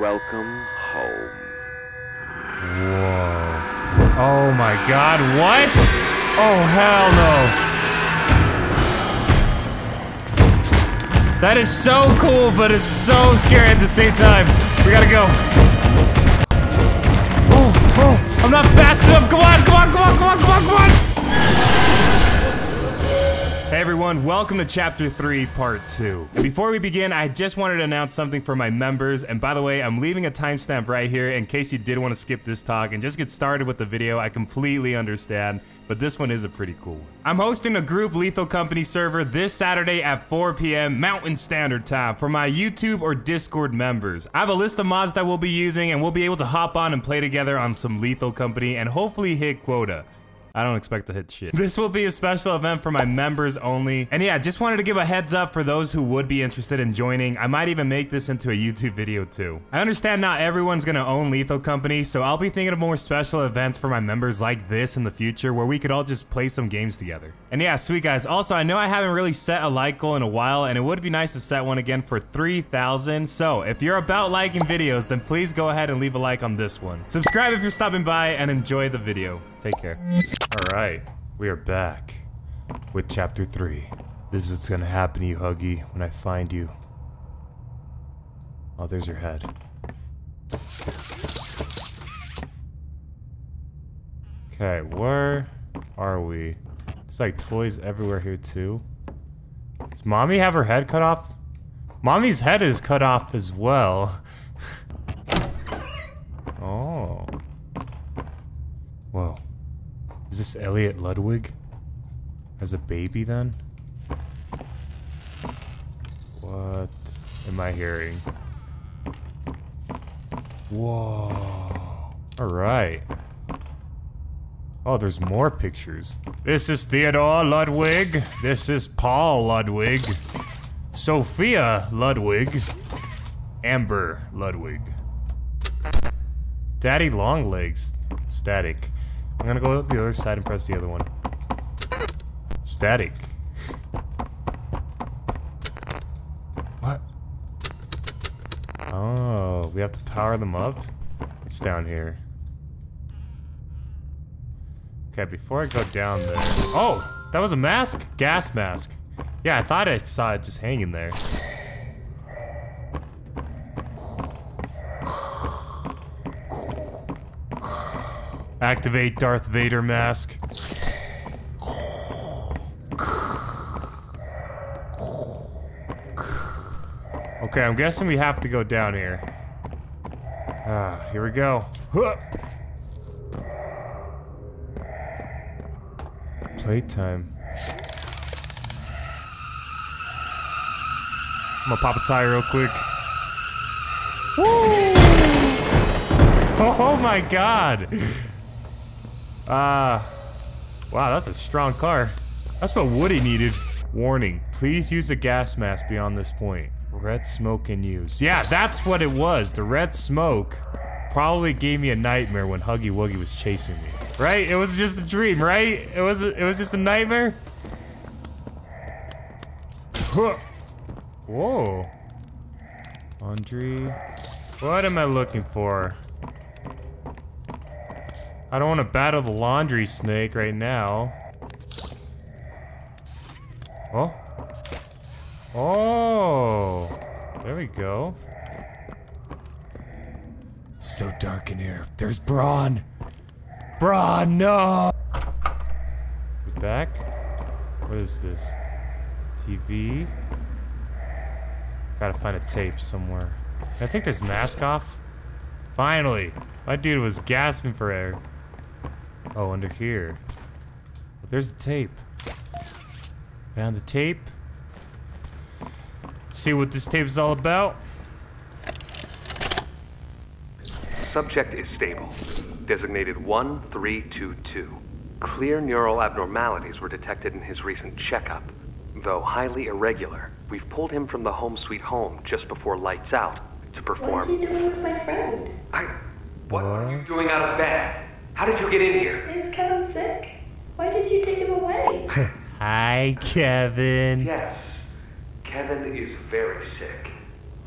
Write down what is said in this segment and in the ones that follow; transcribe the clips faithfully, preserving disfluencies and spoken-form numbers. Welcome home. Whoa. Oh my god, what? Oh hell no. That is so cool, but it's so scary at the same time. We gotta go. Oh, oh, I'm not fast enough. Come on, come on, come on, come on, come on, come on. Hey everyone, welcome to chapter three, part two. Before we begin, I just wanted to announce something for my members, and by the way, I'm leaving a timestamp right here in case you did want to skip this talk and just get started with the video. I completely understand, but this one is a pretty cool one. I'm hosting a group Lethal Company server this Saturday at four P M Mountain Standard Time for my YouTube or Discord members. I have a list of mods that we'll be using, and we'll be able to hop on and play together on some Lethal Company and hopefully hit quota. I don't expect to hit shit. This will be a special event for my members only. And yeah, just wanted to give a heads up for those who would be interested in joining. I might even make this into a YouTube video too. I understand not everyone's gonna own Lethal Company, so I'll be thinking of more special events for my members like this in the future where we could all just play some games together. And yeah, sweet guys. Also, I know I haven't really set a like goal in a while, and it would be nice to set one again for three thousand. So if you're about liking videos, then please go ahead and leave a like on this one. Subscribe if you're stopping by and enjoy the video. Take care. All right, we are back with chapter three. This is what's gonna happen to you, Huggy, when I find you. Oh, there's your head. Okay, where are we? There's like toys everywhere here too. Does Mommy have her head cut off? Mommy's head is cut off as well. Oh. Whoa. Is this Elliot Ludwig? As a baby then? What am I hearing? Whoa. Alright. Oh, there's more pictures. This is Theodore Ludwig. This is Paul Ludwig. Sophia Ludwig. Amber Ludwig. Daddy Longlegs. Static. I'm gonna go to the other side and press the other one. Static. What? Oh, we have to power them up? It's down here. Okay, before I go down there... Oh! That was a mask? Gas mask. Yeah, I thought I saw it just hanging there. Activate Darth Vader mask. Okay, I'm guessing we have to go down here. Ah, here we go. Huh. Playtime. I'm gonna pop a tire real quick. Woo! Oh my god! Ah, uh, wow, that's a strong car. That's what Woody needed. Warning, please use a gas mask beyond this point. Red smoke in use. Yeah, that's what it was. The red smoke probably gave me a nightmare when Huggy Wuggy was chasing me. Right? It was just a dream, right? It was a, it was just a nightmare? Huh. Whoa. Laundry. What am I looking for? I don't want to battle the laundry snake right now. Oh. Oh. There we go. It's so dark in here. There's Braun. Braun, no! We're back. What is this? T V? Gotta find a tape somewhere. Can I take this mask off? Finally. My dude was gasping for air. Oh, under here. There's the tape. Found the tape. Let's see what this tape is all about. Subject is stable. Designated one three two two. Clear neural abnormalities were detected in his recent checkup. Though highly irregular, we've pulled him from the Home Sweet Home just before lights out to perform. What are you doing with my friend? I. What uh? are you doing out of bed? How did you get in here? Is Kevin sick? Why did you take him away? Hi, Kevin. Yes. Kevin is very sick.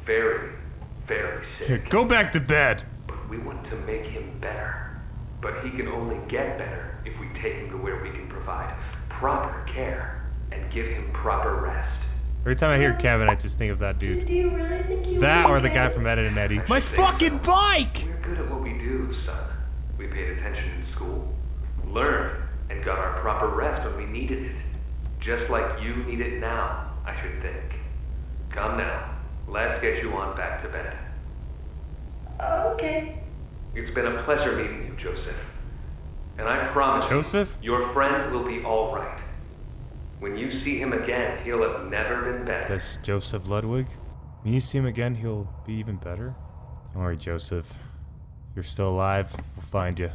Very, very sick. Here, go back to bed. But we want to make him better. But he can only get better if we take him to where we can provide proper care and give him proper rest. Every time I hear Kevin, I just think of that dude. Do you really think you that or the guy from Ed and Eddie. My fucking bike! We're good at what we do, son. We paid attention in school, learned, and got our proper rest when we needed it. Just like you need it now, I should think. Come now, let's get you on back to bed. Okay. It's been a pleasure meeting you, Joseph. And I promise Joseph? You, your friend will be all right. When you see him again, he'll have never been better. Is this Joseph Ludwig? When you see him again, he'll be even better? Don't worry, Joseph. If you're still alive, we'll find you.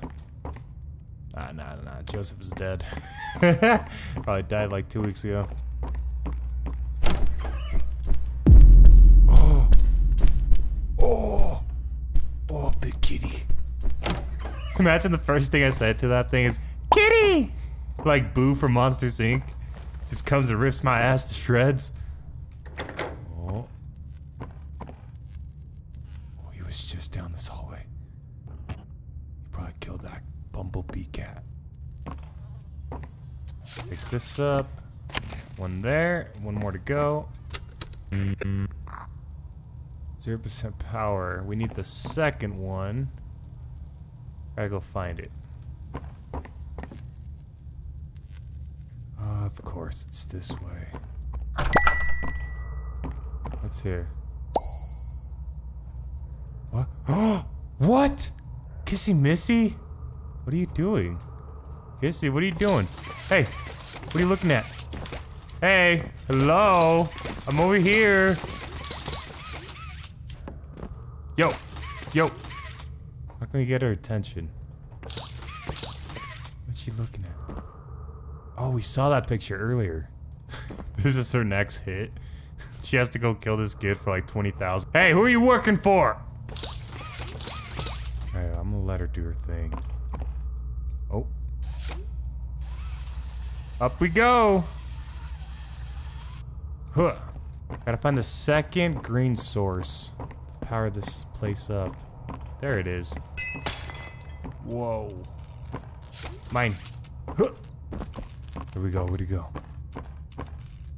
Nah, nah, nah. Joseph is dead. Probably died like two weeks ago. Oh. Oh. Oh, big kitty. Imagine the first thing I said to that thing is, kitty! Like Boo from Monsters, Incorporated. Just comes and rips my ass to shreds. Oh. Oh, he was just down this hallway. He probably killed that bumblebee cat. Pick this up. One there. One more to go. zero percent power. We need the second one. Gotta go find it. Uh, of course, it's this way. What's here? What? What? Kissy Missy? What are you doing? Kissy, what are you doing? Hey, what are you looking at? Hey, hello? I'm over here. Yo, yo. How can we get her attention? What's she looking at? Oh, we saw that picture earlier. This is her next hit. She has to go kill this kid for like twenty thousand. Hey, who are you working for? Alright, I'm gonna let her do her thing. Oh. Up we go! Huh. Gotta find the second green source to power this place up. There it is. Whoa. Mine. Huh. Here we go, where'd he go?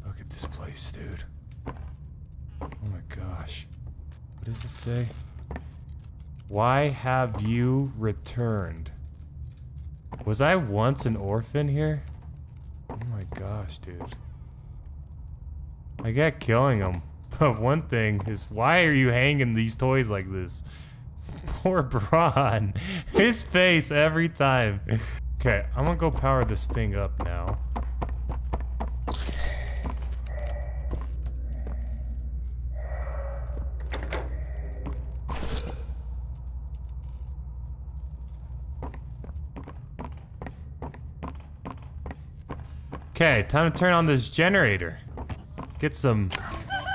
Look at this place, dude. Oh my gosh. What does it say? Why have you returned? Was I once an orphan here? Oh my gosh, dude. I got killing him. But one thing is, why are you hanging these toys like this? Poor Braun. His face every time. Okay, I'm gonna go power this thing up now. Okay, time to turn on this generator. Get some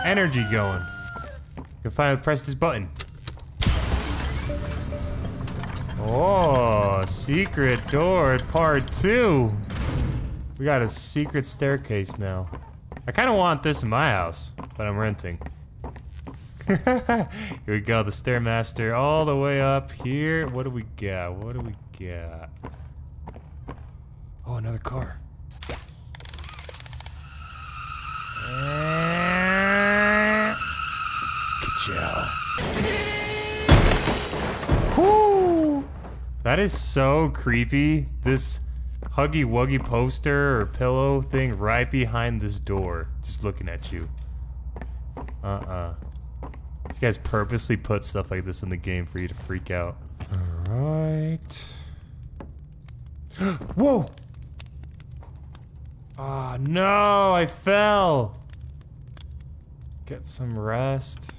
energy going. You can finally press this button. Oh, secret door part two. We got a secret staircase now. I kind of want this in my house, but I'm renting. Here we go, the Stairmaster all the way up here. What do we got? What do we got? Oh, another car. Ka-chow. Woo! That is so creepy, this Huggy Wuggy poster or pillow thing right behind this door, just looking at you. Uh-uh. These guys purposely put stuff like this in the game for you to freak out. Alright. Whoa! Ah, oh, no, I fell! Get some rest.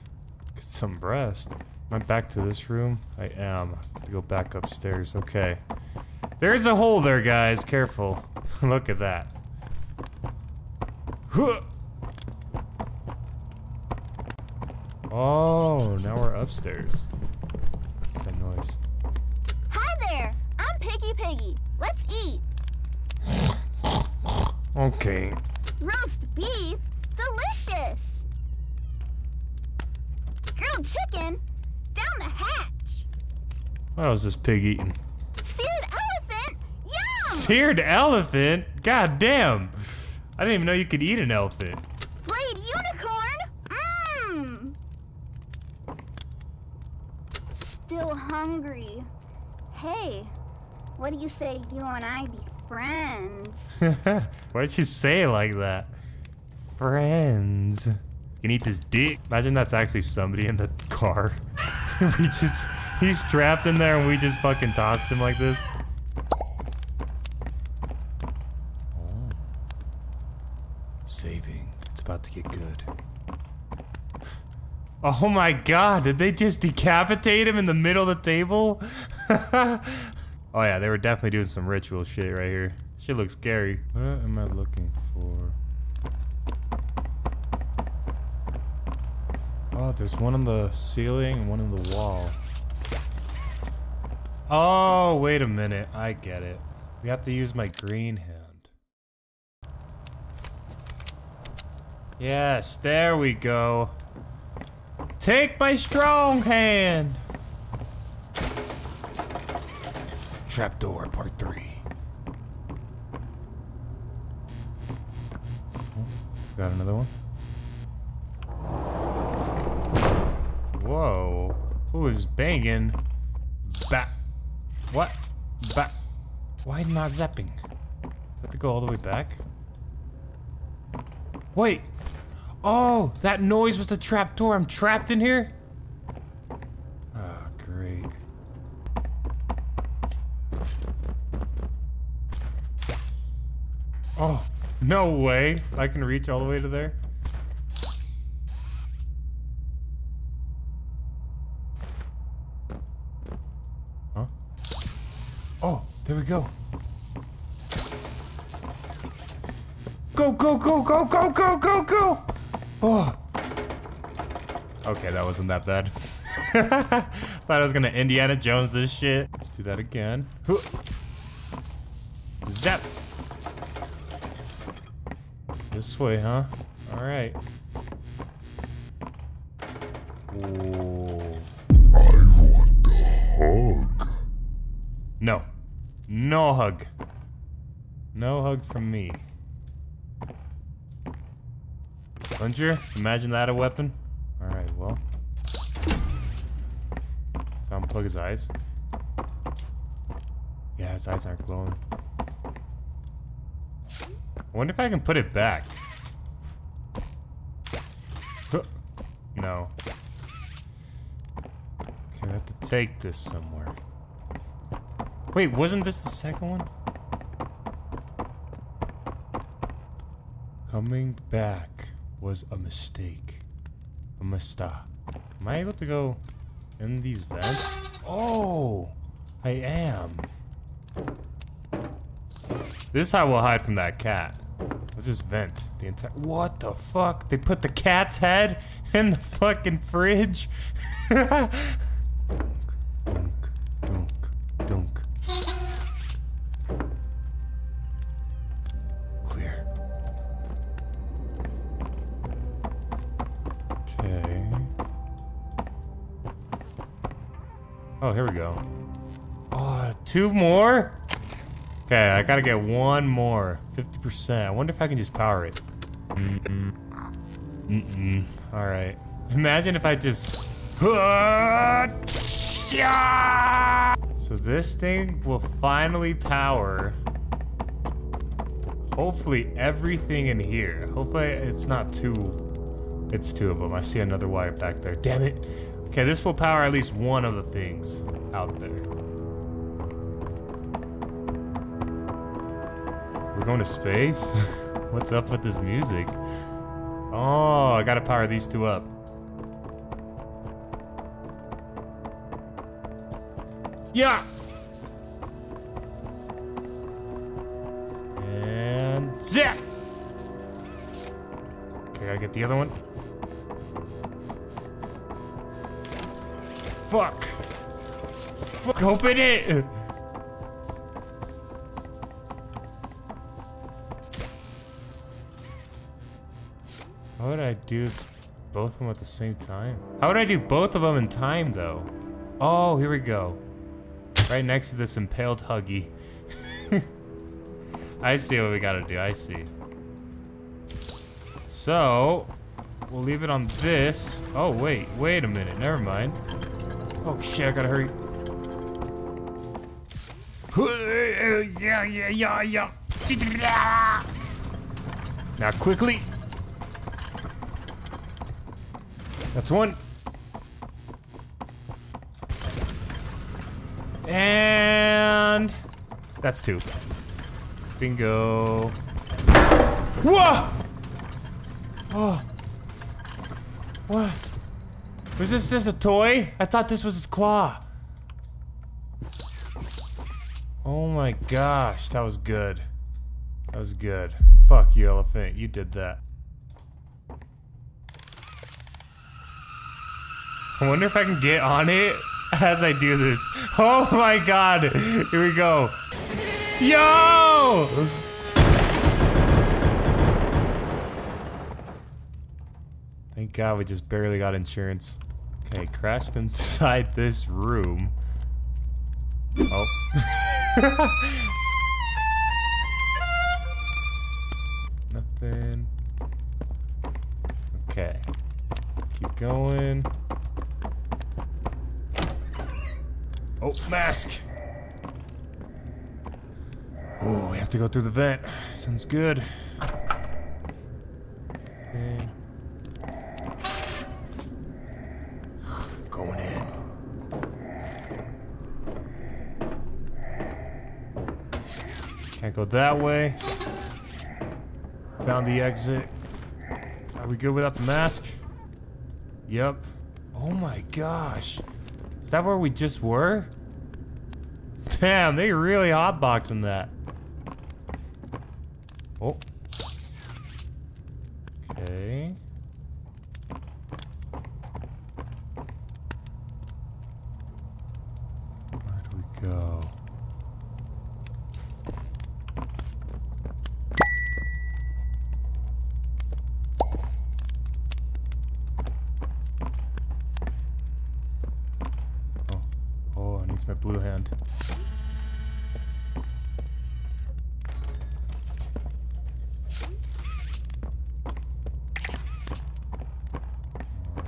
Get some rest. Am I back to this room? I am. I have to go back upstairs. Okay. There's a hole there, guys. Careful. Look at that. Huh. Oh, now we're upstairs. What's that noise? Hi there. I'm Picky Piggy. Let's eat. Okay. Roast beef? Delicious. Grilled chicken? What was this pig eating? Seared elephant? Yum! Seared elephant? God damn! I didn't even know you could eat an elephant. Played unicorn? Mmm! Still hungry. Hey, what do you say you and I be friends? Why'd you say it like that? Friends. You can eat this dick. Imagine that's actually somebody in the car. we just, he's trapped in there and we just fucking tossed him like this. Oh. Saving. It's about to get good. Oh my god, did they just decapitate him in the middle of the table? Oh yeah, they were definitely doing some ritual shit right here. Shit looks scary. What am I looking for? Oh, there's one on the ceiling and one on the wall. Oh, wait a minute. I get it. We have to use my green hand. Yes, there we go. Take my strong hand. Trapdoor part three. Got another one. Whoa, who is banging? Back. What? Back. Why not zapping? I have to go all the way back? Wait! Oh, that noise was the trap door. I'm trapped in here? Oh, great. Oh, no way. I can reach all the way to there. Oh, there we go. Go, go, go, go, go, go, go, go! Oh. Okay, that wasn't that bad. Thought I was gonna Indiana Jones this shit. Let's do that again. Zap! This way, huh? Alright. No. No hug. No hug from me. Plunger? Imagine that a weapon. Alright, well. So unplug his eyes. Yeah, his eyes aren't glowing. I wonder if I can put it back. No. Okay, I have to take this somewhere. Wait, wasn't this the second one? Coming back was a mistake. A mistake. Am I able to go in these vents? Oh, I am. This is how we'll hide from that cat. Let's just vent the entire- What the fuck? They put the cat's head in the fucking fridge? Oh, here we go. Oh, two more? Okay, I gotta get one more. fifty percent. I wonder if I can just power it. Mm-mm. Mm-mm. Alright. Imagine if I just... So this thing will finally power... Hopefully everything in here. Hopefully it's not two... It's two of them. I see another wire back there. Damn it! Okay, this will power at least one of the things out there. We're going to space? What's up with this music? Oh, I gotta power these two up. Yeah! And zap! Okay, I gotta get the other one. Fuck! Fuck! Open it! How would I do both of them at the same time? How would I do both of them in time, though? Oh, here we go. Right next to this impaled Huggy. I see what we gotta do, I see. So, we'll leave it on this. Oh, wait, wait a minute, never mind. Oh shit, I gotta hurry. Yeah, yeah, yeah, yeah. Now quickly. That's one. And that's two. Bingo. Whoa! Oh. What? Was this just a toy? I thought this was his claw. Oh my gosh, that was good. That was good. Fuck you, elephant. You did that. I wonder if I can get on it as I do this. Oh my god. Here we go. Yo! Thank god we just barely got insurance. Okay, crashed inside this room. Oh. Nothing. Okay. Keep going. Oh, mask! Oh, we have to go through the vent. Sounds good. Okay. Going in. Can't go that way. Found the exit. Are we good without the mask? Yep. Oh my gosh. Is that where we just were? Damn, they really hotboxing that. Oh. Okay. Where do we go? My blue hand.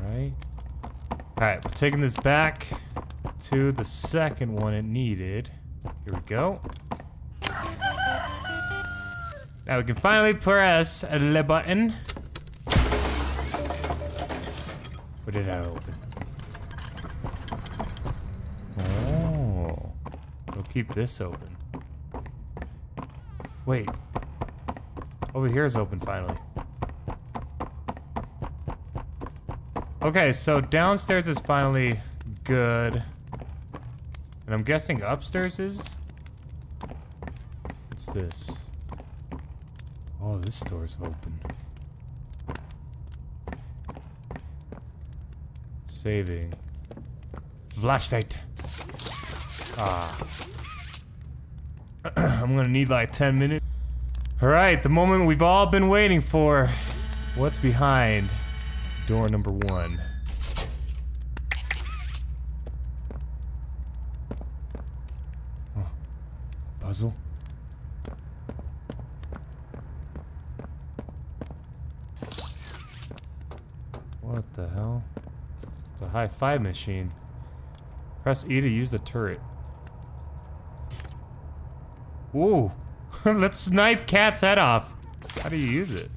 Alright. Alright, we're taking this back to the second one it needed. Here we go. Now we can finally press the button. What did I open? Keep this open. Wait. Over here is open finally. Okay, so downstairs is finally good. And I'm guessing upstairs is? What's this? Oh, this door's open. Saving. Flashlight. Ah. I'm gonna need like ten minutes. Alright, the moment we've all been waiting for. What's behind door number one? Oh, puzzle. What the hell? It's a high five machine. Press E to use the turret. Whoa, let's snipe Cat's head off. How do you use it?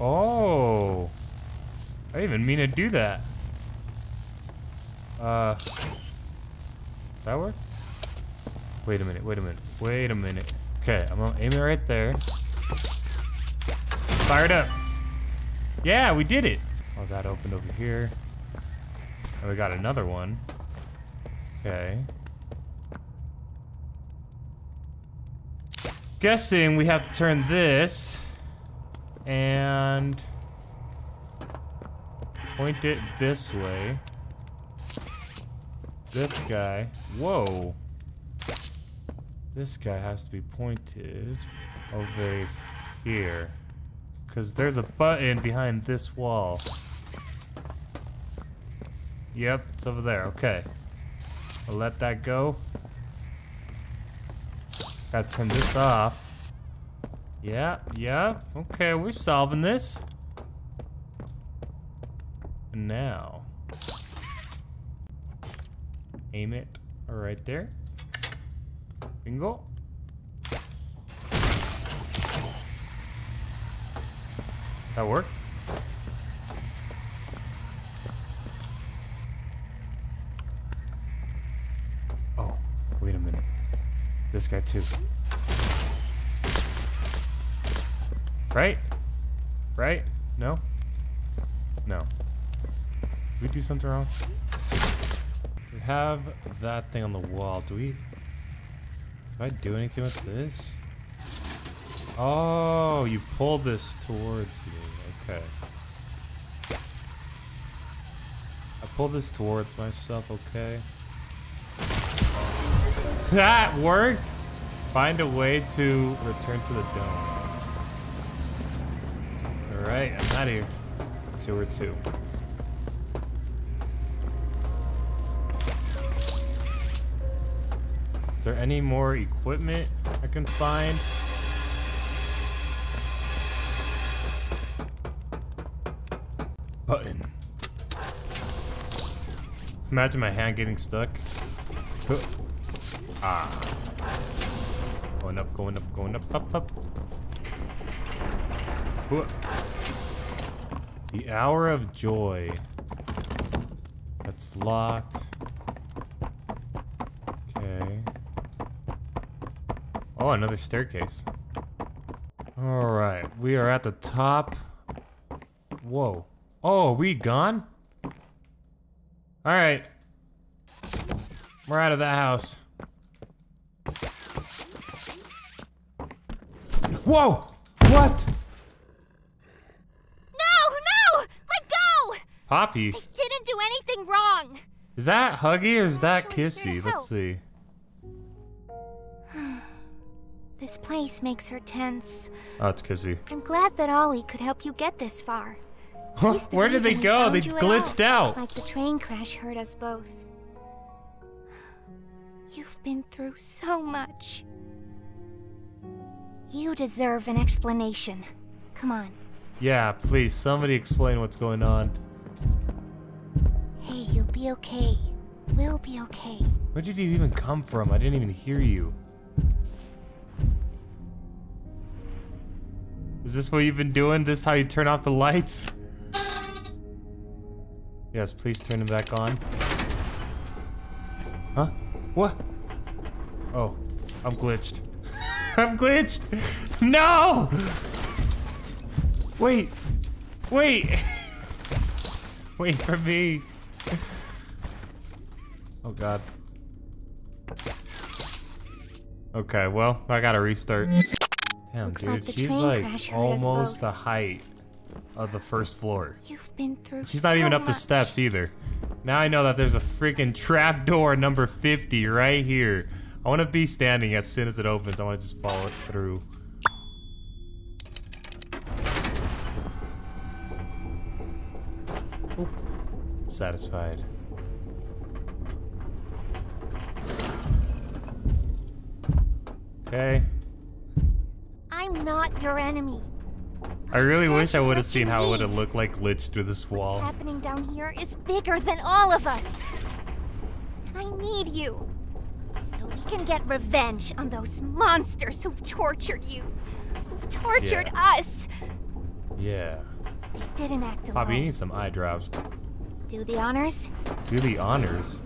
Oh, I didn't even mean to do that. Uh, does that work? Wait a minute, wait a minute, wait a minute. Okay, I'm gonna aim it right there. Fire it up. Yeah, we did it. Oh, that opened over here. And we got another one. Okay. Guessing we have to turn this and point it this way. This guy. Whoa. This guy has to be pointed over here. Because there's a button behind this wall. Yep, it's over there. Okay. I'll let that go. Gotta turn this off. Yeah, yeah. Okay, we're solving this. And now... aim it right there. Bingo. That worked. Oh, wait a minute. This guy too. Right? Right? No? No. Did we do something wrong? We have that thing on the wall. Do we... do I do anything with this? Oh, you pull this towards you. Okay. I pull this towards myself, okay. That worked! Find a way to return to the dome. Alright, I'm out of here. Two or two. Is there any more equipment I can find? Button. Imagine my hand getting stuck. Ah. Going up, going up, going up, up, up. The Hour of Joy. That's locked. Oh, another staircase. Alright, we are at the top. Whoa. Oh, are we gone? Alright. We're out of that house. Whoa! What? No, no! Let go! Poppy. I didn't do anything wrong. Is that Huggy or is that Kissy? Let's see. This place makes her tense. Oh, it's Kissy. I'm glad that Ollie could help you get this far. Where did they go? They glitched out. It's like the train crash hurt us both. You've been through so much. You deserve an explanation. Come on. Yeah, please, somebody explain what's going on. Hey, you'll be okay. We'll be okay. Where did you even come from? I didn't even hear you. Is this what you've been doing? This how you turn off the lights? Yes, please turn them back on. Huh? What? Oh, I'm glitched. I'm glitched! No! Wait! Wait! Wait for me! Oh god. Okay, well, I gotta restart. Damn, looks dude, like she's like almost the height of the first floor. You've been through she's not so even up much. The steps either. Now I know that there's a freaking trap door number fifty right here. I want to be standing as soon as it opens. I want to just follow it through. Oop. Satisfied. Okay. I'm not your enemy. I really wish I would have seen how it would have looked like glitched through this wall. What's happening down here is bigger than all of us. And I need you. So we can get revenge on those monsters who've tortured you. Who've tortured yeah. us. Yeah. They didn't act alone. Bobby, you need some eye drops. Do the honors. Do the honors?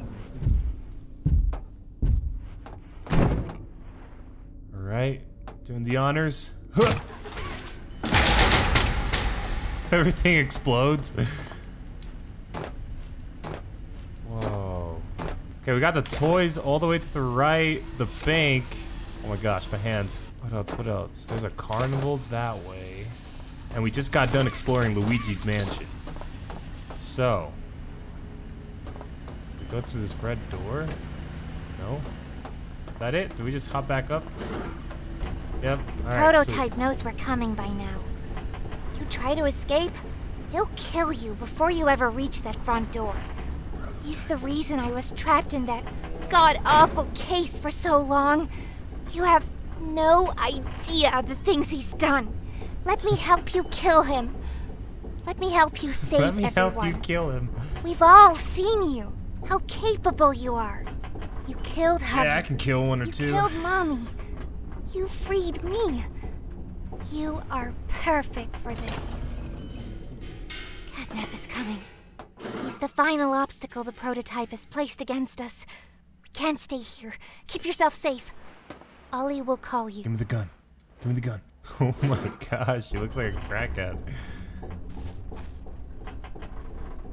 Alright. Doing the honors. Huh. Everything explodes. Whoa. Okay, we got the toys all the way to the right. The bank. Oh my gosh, my hands. What else? What else? There's a carnival that way. And we just got done exploring Luigi's Mansion. So. We go through this red door? No? Is that it? Do we just hop back up? Yep. All right, Prototype sweet. Knows we're coming by now. If you try to escape, he'll kill you before you ever reach that front door. He's the reason I was trapped in that god-awful case for so long. You have no idea of the things he's done. Let me help you kill him. Let me help you save everyone. Let me everyone. help you kill him. We've all seen you. How capable you are. You killed Hubby. Yeah, I can kill one or you two. You killed Mommy. You freed me. You are perfect for this. Catnap is coming. He's the final obstacle the prototype has placed against us. We can't stay here. Keep yourself safe. Ollie will call you. Give me the gun. Give me the gun. Oh my gosh, she looks like a crackhead.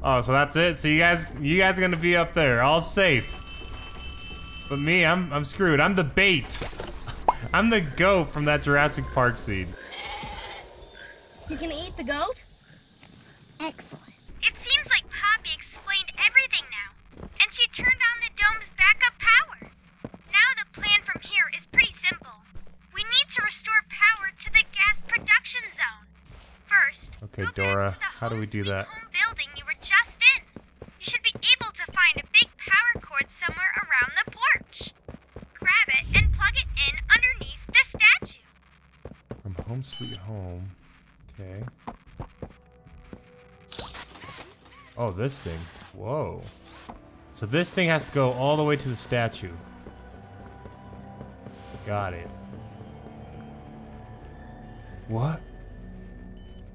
Oh, so that's it. So you guys, you guys are gonna be up there, all safe. But me, I'm, I'm screwed. I'm the bait. I'm the goat from that Jurassic Park scene. He's gonna eat the goat? Excellent. It seems like Poppy explained everything now, and she turned on the dome's backup power. Now the plan from here is pretty simple. We need to restore power to the gas production zone. First, okay, go Dora, back to the how do we do that? Home building you were just in. You should be able to find a big power cord somewhere around the porch. Grab it and plug it in underneath the statue. From Home Sweet Home. Okay. Oh, this thing. Whoa. So this thing has to go all the way to the statue. Got it. What?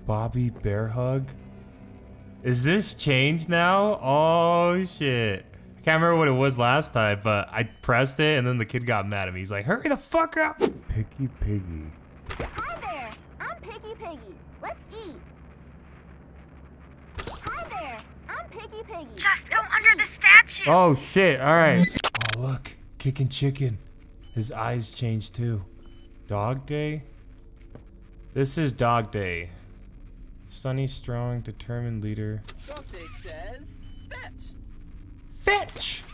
Bobby bear hug? Is this changed now? Oh shit. I can't remember what it was last time, but I pressed it and then the kid got mad at me. He's like, hurry the fuck up! Picky Piggy. Hi there, I'm Picky Piggy. Let's eat. Hi there, I'm Picky Piggy. Just go under the statue. Oh shit, alright. Oh look, Kickin' Chicken. His eyes changed too. Dog Day? This is Dog Day. Sunny, strong, determined leader. Dog Day says, fetch! Fetch!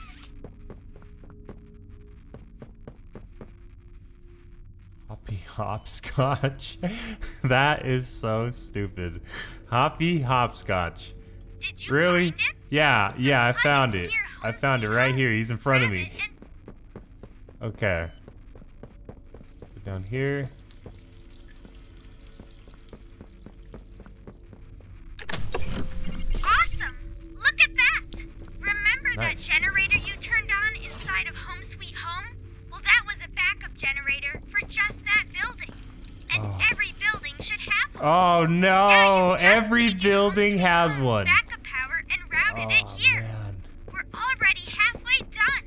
Hoppy Hopscotch. That is so stupid. Hoppy Hopscotch. Did you really? Find it? Yeah, yeah, I found it. I found it right here. He's in front of me. Okay. Go down here. Nice. That generator you turned on inside of Home Sweet Home? Well, that was a backup generator for just that building. And oh. every building should have one. Oh no, every building has one. Backup power and routed oh, it here. Man. We're already halfway done.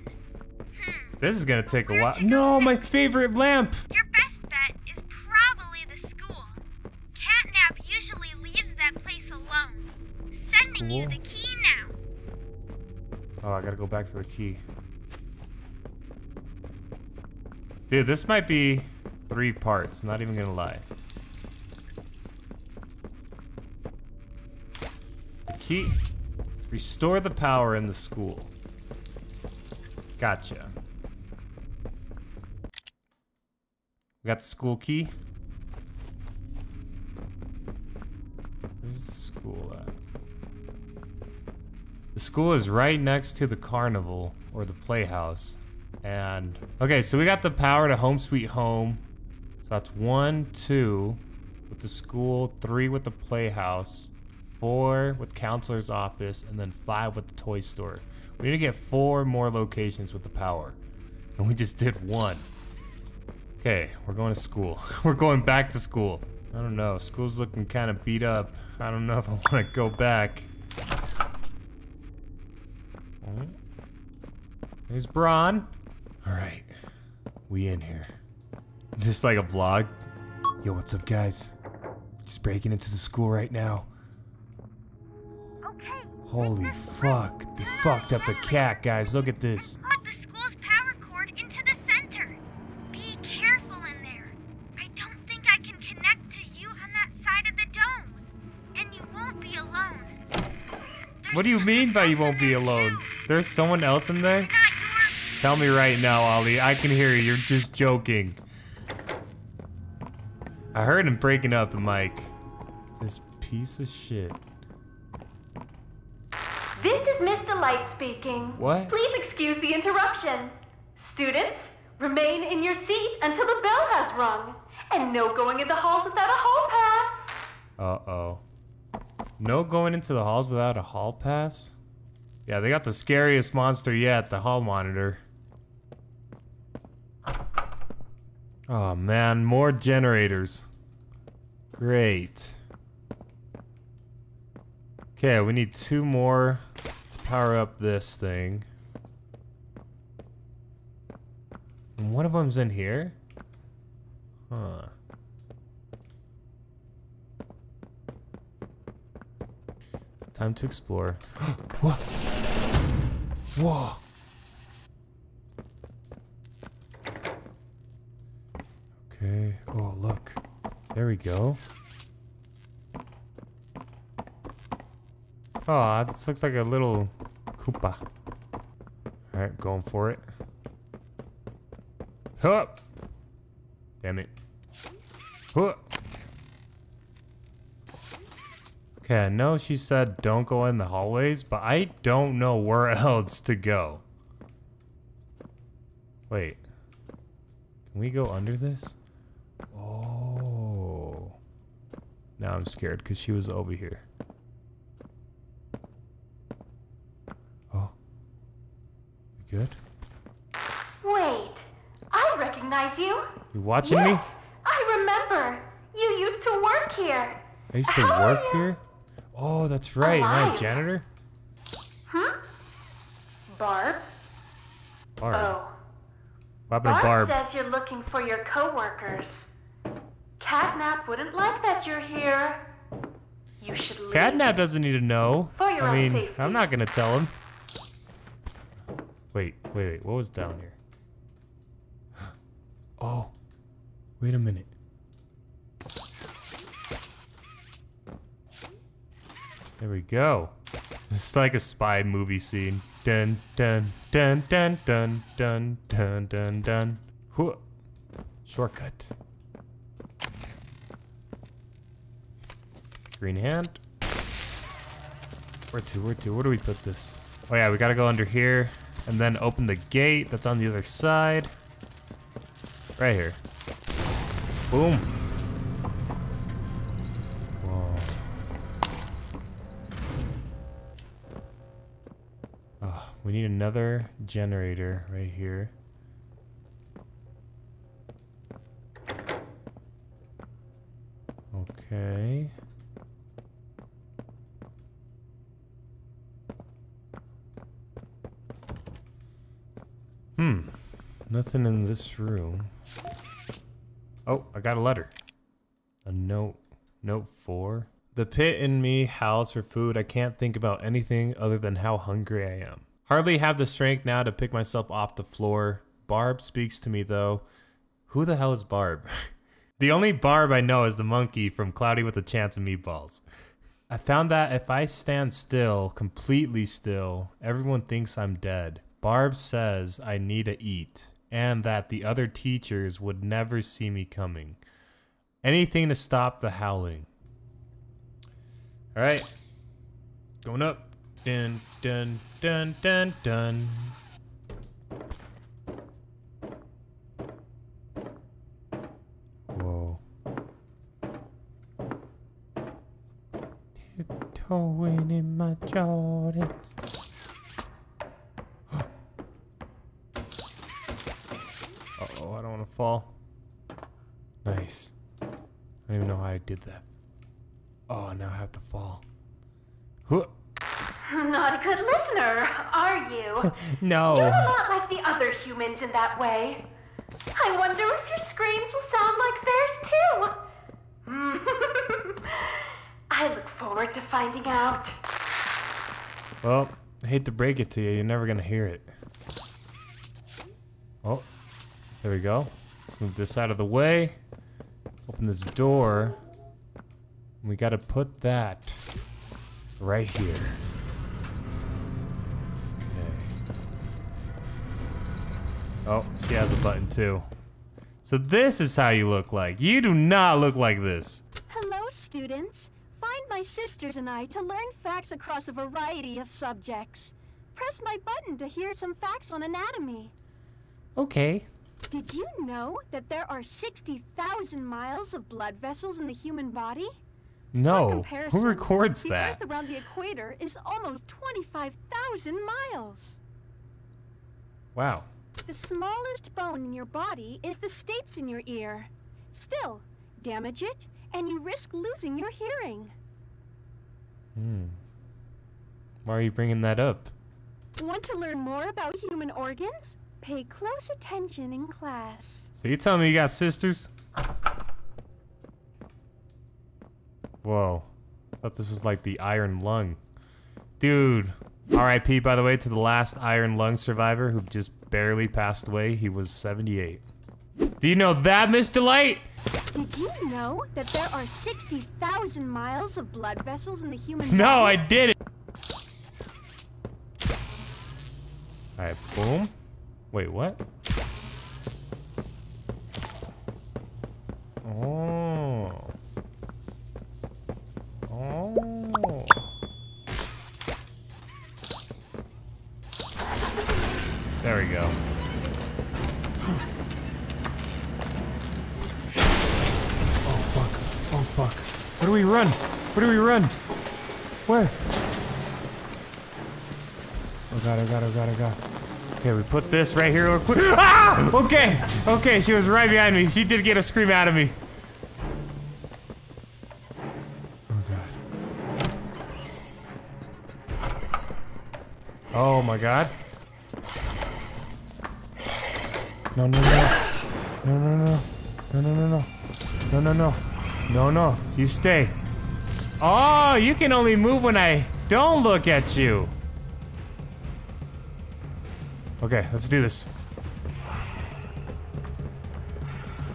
Hmm. This is gonna take well, a while. To no, go my next? favorite lamp! Your best bet is probably the school. Catnap usually leaves that place alone. Sending school? you the key. Oh, I gotta go back for the key. Dude, this might be three parts, not even gonna lie. The key. Restore the power in the school. Gotcha. We got the school key. Where's the school at? The school is right next to the carnival, or the playhouse. And, okay, so we got the power to Home Sweet Home. So that's one, two, with the school, three with the playhouse, four with counselor's office, and then five with the toy store. We need to get four more locations with the power. And we just did one. Okay, we're going to school. We're going back to school. I don't know, school's looking kind of beat up. I don't know if I want to go back. There's Bron. Alright, we in here. Just like a vlog. Yo, what's up, guys? Just breaking into the school right now. Okay. Holy fuck. Break. They no, fucked no, up no. the cat, guys. Look at this. And plug the school's power cord into the center. Be careful in there. I don't think I can connect to you on that side of the dome. And you won't be alone. There's what do you mean by you won't be alone? Too. There's someone else in there? Tell me right now, Ollie. I can hear you. You're just joking. I heard him breaking up the mic. This piece of shit. This is Miss Delight speaking. What? Please excuse the interruption. Students, remain in your seat until the bell has rung. And no going in the halls without a hall pass. Uh-oh. No going into the halls without a hall pass? Yeah, they got the scariest monster yet, the hall monitor. Oh man, more generators. Great. Okay, we need two more to power up this thing. And one of them's in here? Huh. Time to explore. Whoa! Whoa! Okay. Oh, look. There we go. Aw, oh, this looks like a little Koopa. Alright, going for it. Huh! Damn it. Huh! Okay, I know she said don't go in the hallways, but I don't know where else to go. Wait. Can we go under this? Oh. Now I'm scared because she was over here. Oh. You good? Wait. I recognize you. You watching yes, me? I remember. You used to work here. I used to How work here? Oh, that's right, my janitor? Hmm? Barb? Barb? Oh. What happened to Barb? Barb says you're looking for your coworkers. Catnap wouldn't like that you're here. You should leave. Catnap doesn't need to know. For your I own mean, safety. I'm not gonna tell him. Wait, wait, wait, what was down here? Oh, wait a minute. There we go. It's like a spy movie scene. Dun dun dun dun dun dun dun dun dun. Whoa. Shortcut. Green hand. Where to? Where to? Where do we put this? Oh yeah, we gotta go under here and then open the gate that's on the other side. Right here. Boom. We need another generator right here. Okay. Hmm. Nothing in this room. Oh, I got a letter. A note. Note four. The pit in me howls for food. I can't think about anything other than how hungry I am. Hardly have the strength now to pick myself off the floor. Barb speaks to me though. Who the hell is Barb? The only Barb I know is the monkey from Cloudy with a Chance of Meatballs. I found that if I stand still, completely still, everyone thinks I'm dead. Barb says I need to eat and that the other teachers would never see me coming. Anything to stop the howling. All right, going up. Dun, dun, dun, dun, dun. Whoa. Tiptoeing in my Jordans. Uh-oh, I don't want to fall. Nice. I don't even know how I did that. Oh, now I have to fall. Huh. Not a good listener, are you? No. You're a lot like the other humans in that way. I wonder if your screams will sound like theirs too. I look forward to finding out. Well, I hate to break it to you. You're never going to hear it. Oh, there we go. Let's move this out of the way. Open this door. We got to put that right here. Oh, she has a button too. So this is how you look like. You do not look like this. Hello, students. Find my sister. sisters and I to learn facts across a variety of subjects. Press my button to hear some facts on anatomy. Okay. Did you know that there are sixty thousand miles of blood vessels in the human body? No. Who records that? The Earth around the equator is almost twenty-five thousand miles. Wow. The smallest bone in your body is the stapes in your ear. Still, damage it, and you risk losing your hearing. Hmm. Why are you bringing that up? Want to learn more about human organs? Pay close attention in class. So you telling me you got sisters? Whoa. I thought this was like the Iron Lung. Dude. R I P, by the way, to the last Iron Lung survivor who just barely passed away. He was seventy-eight. Do you know that, Miss Delight? Did you know that there are sixty thousand miles of blood vessels in the human body? No, I didn't. Alright, boom. Wait, what? Oh. Oh. There we go. Oh fuck. Oh fuck. Where do we run? Where do we run? Where? Oh god, oh god, oh god, oh god. Okay, we put this right here real quick. Ah! Okay, okay, she was right behind me. She did get a scream out of me. Oh, God. Oh, my God. No, no, no. No, no, no. No, no, no, no. No, no, no. No, no. You stay. Oh, you can only move when I don't look at you. Okay, let's do this.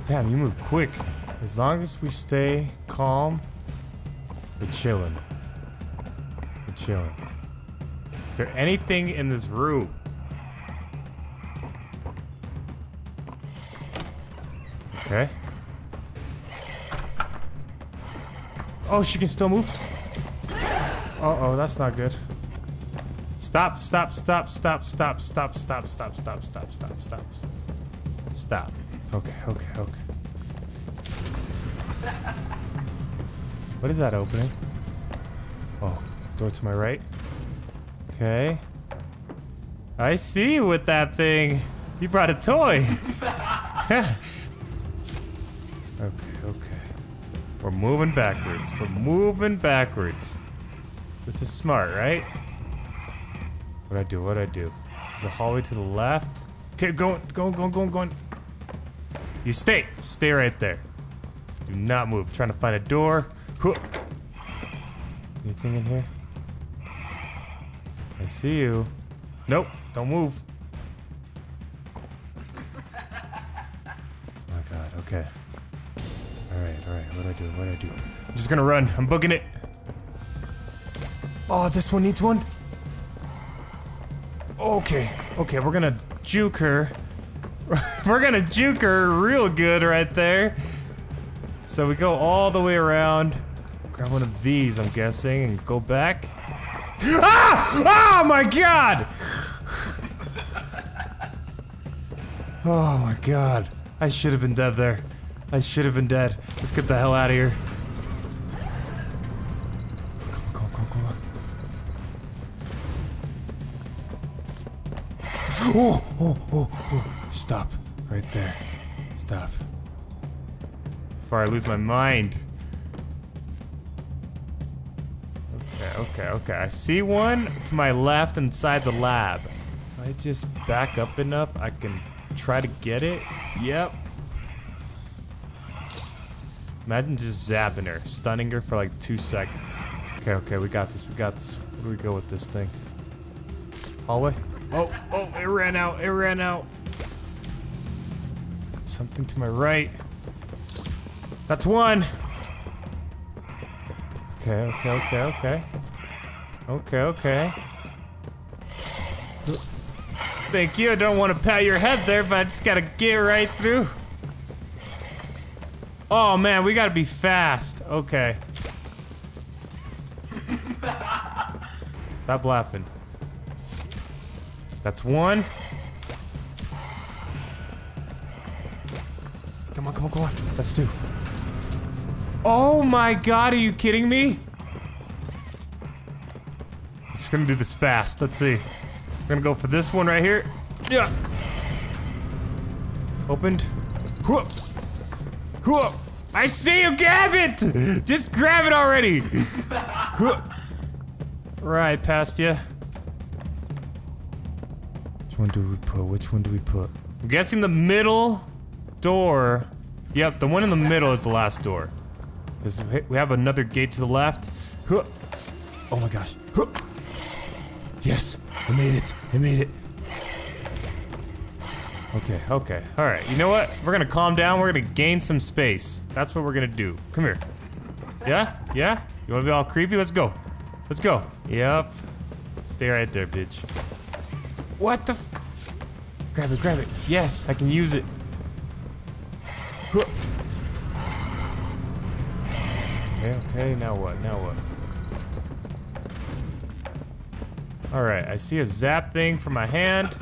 Damn, you move quick. As long as we stay calm, we're chilling. We're chilling. Is there anything in this room? Okay. Oh, she can still move. Uh-oh, that's not good. Stop, stop, stop, stop, stop, stop, stop, stop, stop, stop, stop, stop. Stop. Okay, okay, okay. What is that opening? Oh, door to my right. Okay. I see you with that thing. You brought a toy. Okay, okay. We're moving backwards. We're moving backwards. This is smart, right? What I do? What I do? There's a hallway to the left. Okay, going, going, going, going, going. You stay, stay right there. Do not move. I'm trying to find a door. Anything in here? I see you. Nope. Don't move. Oh my God. Okay. All right, all right. What do I do? What do I do? I'm just gonna run. I'm booking it. Oh, this one needs one. Okay, okay, we're gonna juke her. We're gonna juke her real good right there. So we go all the way around. Grab one of these, I'm guessing, and go back. Ah! Oh my God! Oh my God. I should have been dead there. I should have been dead. Let's get the hell out of here. Oh, oh, oh, oh, stop. Right there. Stop. Before I lose my mind. Okay, okay, okay. I see one to my left inside the lab. If I just back up enough, I can try to get it. Yep. Imagine just zapping her, stunning her for like two seconds. Okay, okay, we got this, we got this. Where do we go with this thing? Hallway? Oh, oh, it ran out, it ran out. Something to my right. That's one. Okay, okay, okay, okay. Okay, okay. Thank you, I don't want to pat your head there, but I just gotta get right through. Oh man, we gotta be fast. Okay. Stop laughing. That's one. Come on, come on, come on. That's two. Oh my god, are you kidding me? I'm just gonna do this fast. Let's see. I'm gonna go for this one right here. Yeah. Opened. Whoop. Whoop. I see you grab it! Just grab it already! Right, past ya. Which one do we put? Which one do we put? I'm guessing the middle door. Yep, the one in the middle is the last door. Because we have another gate to the left. Oh my gosh. Yes, I made it. I made it. Okay, okay, all right, you know what? We're gonna calm down, we're gonna gain some space. That's what we're gonna do. Come here. Yeah, yeah? You wanna be all creepy? Let's go. Let's go. Yep. Stay right there, bitch. What the f- Grab it, grab it. Yes, I can use it. Okay, okay, now what, now what? All right, I see a zap thing for my hand.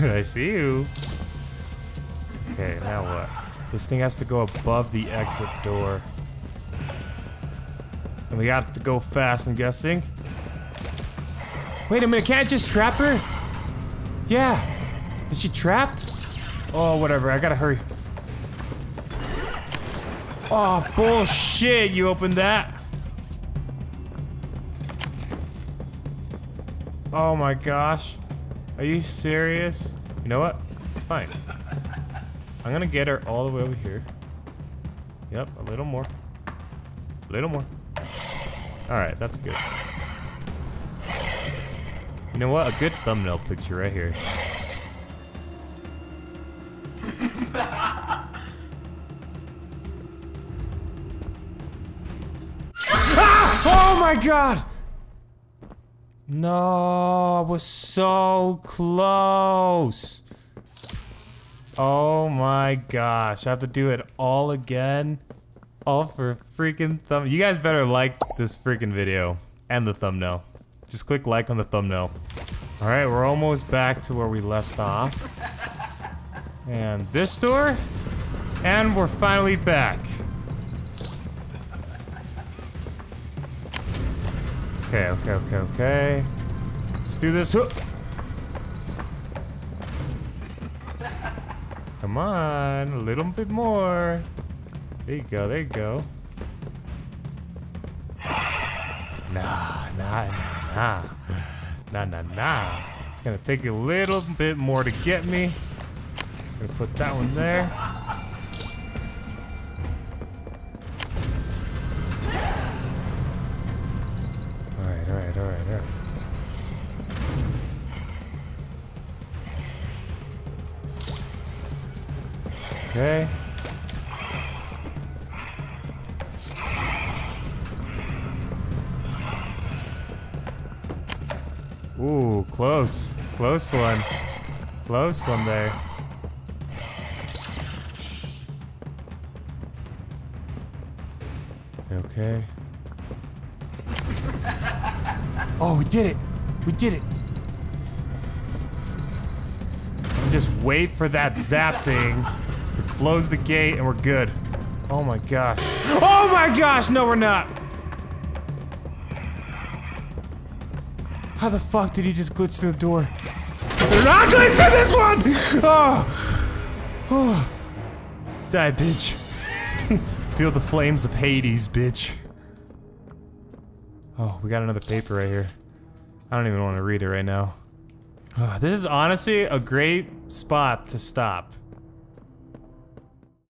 I see you. Okay, now what? This thing has to go above the exit door. And we have to go fast, I'm guessing. Wait a minute, can't I just trap her? Yeah. Is she trapped? Oh, whatever, I gotta hurry. Oh, bullshit, you opened that. Oh my gosh. Are you serious? You know what? It's fine. I'm gonna get her all the way over here. Yep, a little more. A little more. Alright, that's good. You know what? A good thumbnail picture right here. Ah! Oh my god! No, I was so close. Oh my gosh, I have to do it all again. All for a freaking thumb. You guys better like this freaking video and the thumbnail. Just click like on the thumbnail. All right, we're almost back to where we left off. And this door, and we're finally back. Okay, okay, okay, okay. Let's do this. Come on, a little bit more. There you go, there you go. Nah, nah, nah, nah. Nah, nah, nah. It's gonna take a little bit more to get me. I'm gonna put that one there. Okay. Ooh, close. Close one. Close one there. Okay. Oh, we did it. We did it. Just wait for that zap thing. Close the gate and we're good. Oh my gosh. Oh my gosh, no we're not. How the fuck did he just glitch through the door? We're not glitching through this one! Oh. Oh. Die, bitch. Feel the flames of Hades, bitch. Oh, we got another paper right here. I don't even want to read it right now. Oh, this is honestly a great spot to stop.